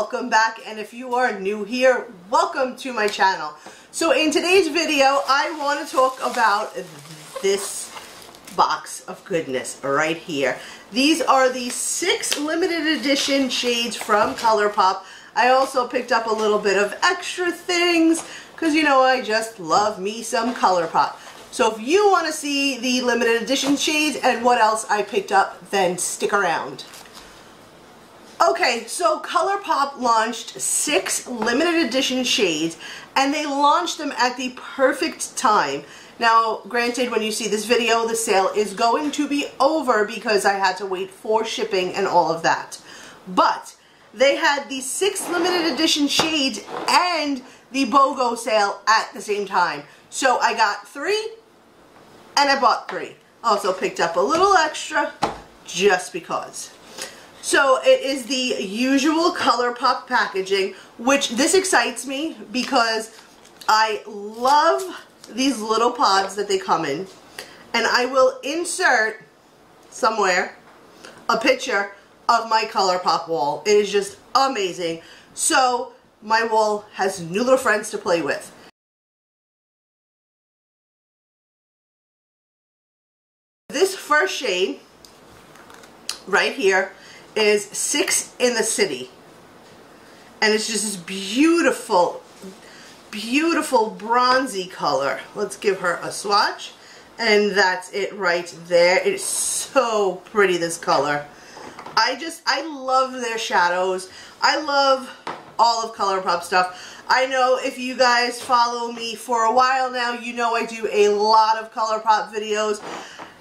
welcome back, and if you are new here, welcome to my channel. So in today's video, I want to talk about this box of goodness right here. These are the 6 limited edition shades from ColourPop. I also picked up a little bit of extra things because, you know, I just love me some ColourPop. So if you want to see the limited edition shades and what else I picked up, then stick around. Okay, so ColourPop launched 6 limited edition shades, and they launched them at the perfect time. Now, granted, when you see this video, the sale is going to be over because I had to wait for shipping and all of that. But they had the 6 limited edition shades and the BOGO sale at the same time. So I got 3, and I bought 3. Also picked up a little extra, just because. So it is the usual ColourPop packaging, which this excites me because I love these little pods that they come in. And I will insert somewhere a picture of my ColourPop wall. It is just amazing. So my wall has new little friends to play with. This first shade right here is 6 in the City, and it's just this beautiful bronzy color. Let's give her a swatch, and that's it right there. It's so pretty, this color. I love their shadows. I love all of ColourPop stuff. I know if you guys follow me for a while now, you know I do a lot of ColourPop videos.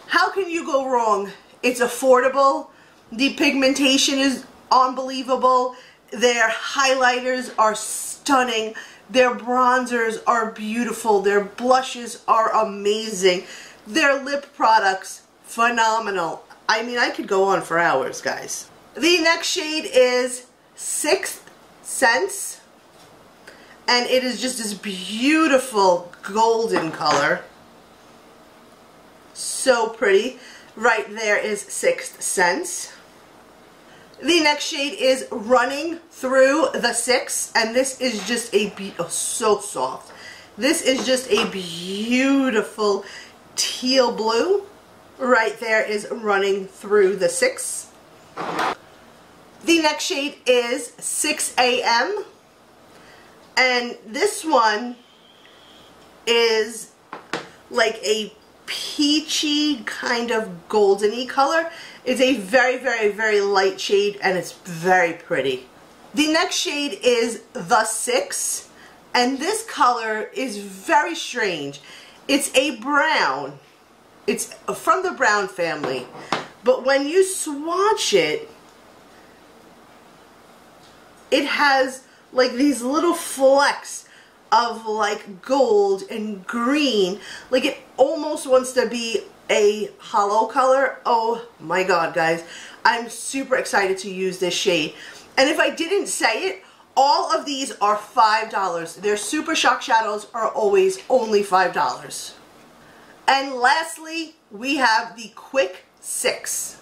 How can you go wrong? It's affordable. The pigmentation is unbelievable. Their highlighters are stunning. Their bronzers are beautiful. Their blushes are amazing. Their lip products, phenomenal. I mean, I could go on for hours, guys. The next shade is 6th Sense, and it is just this beautiful golden color. So pretty. Right there is 6th Sense. The next shade is Running Through the 6, and this is just a so soft. This is just a beautiful teal blue. Right there is Running Through the 6. The next shade is 6 AM, and this one is like a peachy kind of goldeny color. It's a very light shade, and it's very pretty. The next shade is the 6, and this color is very strange. It's a brown. It's from the brown family, but when you swatch it, it has like these little flecks of like gold and green. Like, it almost wants to be a hollow color. Oh my god, guys, I'm super excited to use this shade. And if I didn't say it, all of these are $5. Their Super Shock shadows are always only $5. And lastly, we have the Quick 6,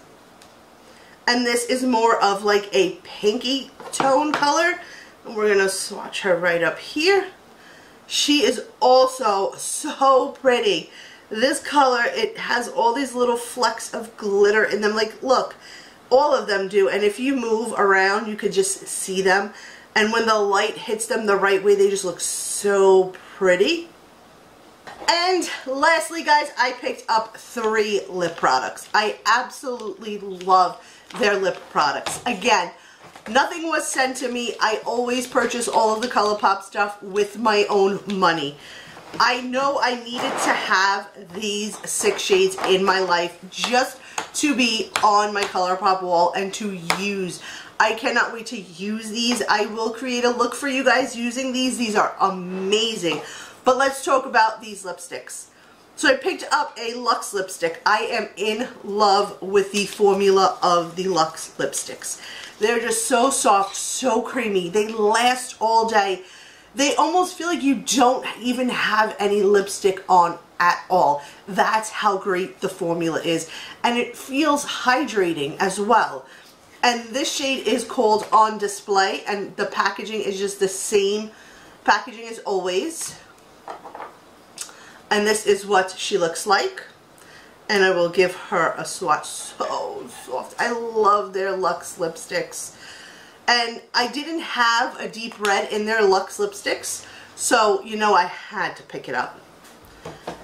and this is more of like a pinky tone color. And we're gonna swatch her right up here. She is also so pretty. This color, it has all these little flecks of glitter in them. Like, look, all of them do. And if you move around, you could just see them. And when the light hits them the right way, they just look so pretty. And lastly, guys, I picked up 3 lip products. I absolutely love their lip products. Again, nothing was sent to me. I always purchase all of the ColourPop stuff with my own money. I know I needed to have these 6 shades in my life just to be on my ColourPop wall and to use. I cannot wait to use these. I will create a look for you guys using these. These are amazing. But let's talk about these lipsticks. So I picked up a Luxe lipstick. I am in love with the formula of the Luxe lipsticks. They're just so soft, so creamy. They last all day. They almost feel like you don't even have any lipstick on at all. That's how great the formula is. And it feels hydrating as well. And this shade is called On Display, and the packaging is just the same packaging as always. And this is what she looks like. And I will give her a swatch. So soft. I love their Luxe lipsticks. And I didn't have a deep red in their Luxe lipsticks, so you know I had to pick it up.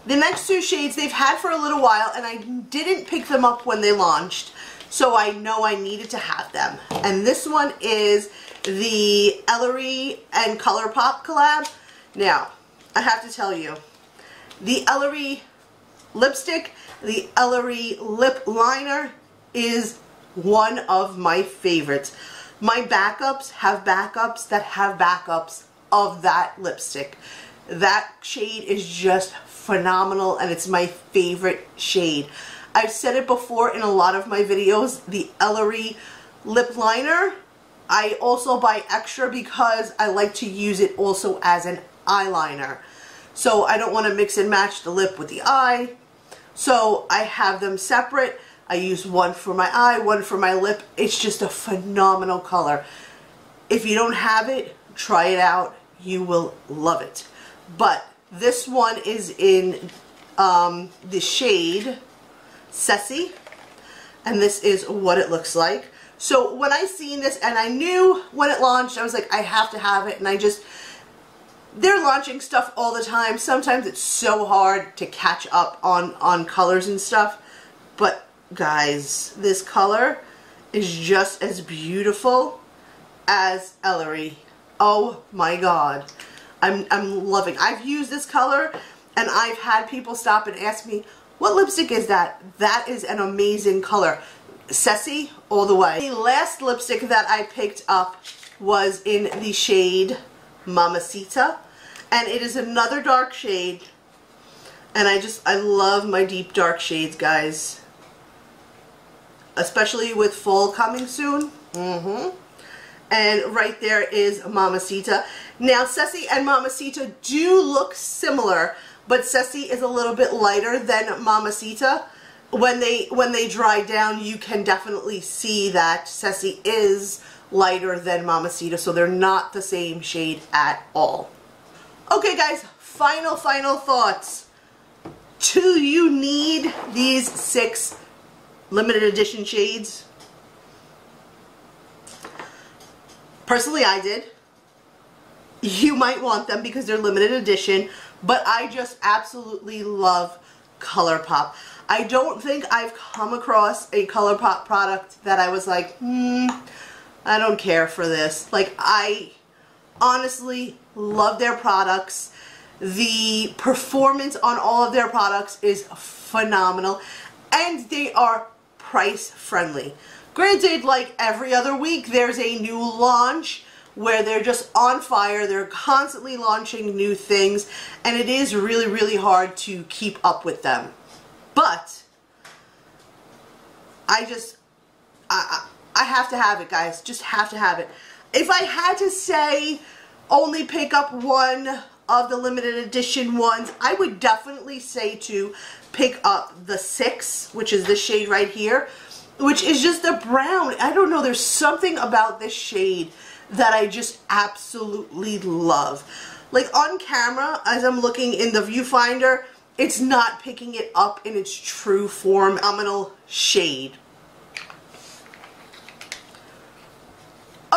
The next two shades they've had for a little while, and I didn't pick them up when they launched, so I know I needed to have them. And this one is the Ellery and ColourPop collab. Now, I have to tell you, the Ellery lipstick, the Ellery lip liner is one of my favorites. My backups have backups that have backups of that lipstick. That shade is just phenomenal, and it's my favorite shade. I've said it before in a lot of my videos, the Ellery lip liner, I also buy extra because I like to use it also as an eyeliner. So I don't want to mix and match the lip with the eye. So I have them separate. I use one for my eye, one for my lip. It's just a phenomenal color. If you don't have it, try it out. You will love it. But this one is in the shade Sassy, and this is what it looks like. So when I seen this, and I knew when it launched, I was like, I have to have it. And I just, they're launching stuff all the time. Sometimes it's so hard to catch up on colors and stuff. But guys, this color is just as beautiful as Ellery. Oh my God. I'm loving. I've used this color, and I've had people stop and ask me, what lipstick is that? That is an amazing color. Sassy all the way. The last lipstick that I picked up was in the shade Mamacita, and it is another dark shade, and I love my deep dark shades, guys, especially with fall coming soon. And right there is Mamacita. Now, Sassy and Mamacita do look similar, but Sassy is a little bit lighter than Mamacita. When they dry down, you can definitely see that Sassy is lighter than Mamacita, so they're not the same shade at all. Okay, guys, final thoughts. Do you need these 6 limited edition shades? Personally, I did. You might want them because they're limited edition, but I just absolutely love ColourPop. I don't think I've come across a ColourPop product that I was like, I don't care for this. Like, I honestly love their products. The performance on all of their products is phenomenal, and they are price friendly. Granted, like every other week, there's a new launch where they're just on fire. They're constantly launching new things, and it is really, really hard to keep up with them. But I have to have it, guys. Just have to have it. If I had to say only pick up one of the limited edition ones, I would definitely say to pick up the 6, which is this shade right here, which is just the brown. I don't know, there's something about this shade that I just absolutely love. Like, on camera, as I'm looking in the viewfinder, it's not picking it up in its true form. Phenomenal shade.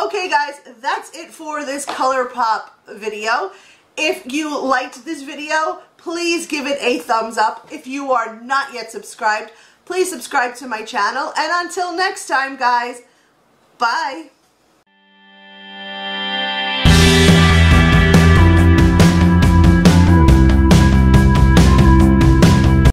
Okay, guys, that's it for this ColourPop video. If you liked this video, please give it a thumbs up. If you are not yet subscribed, please subscribe to my channel. And until next time, guys, bye.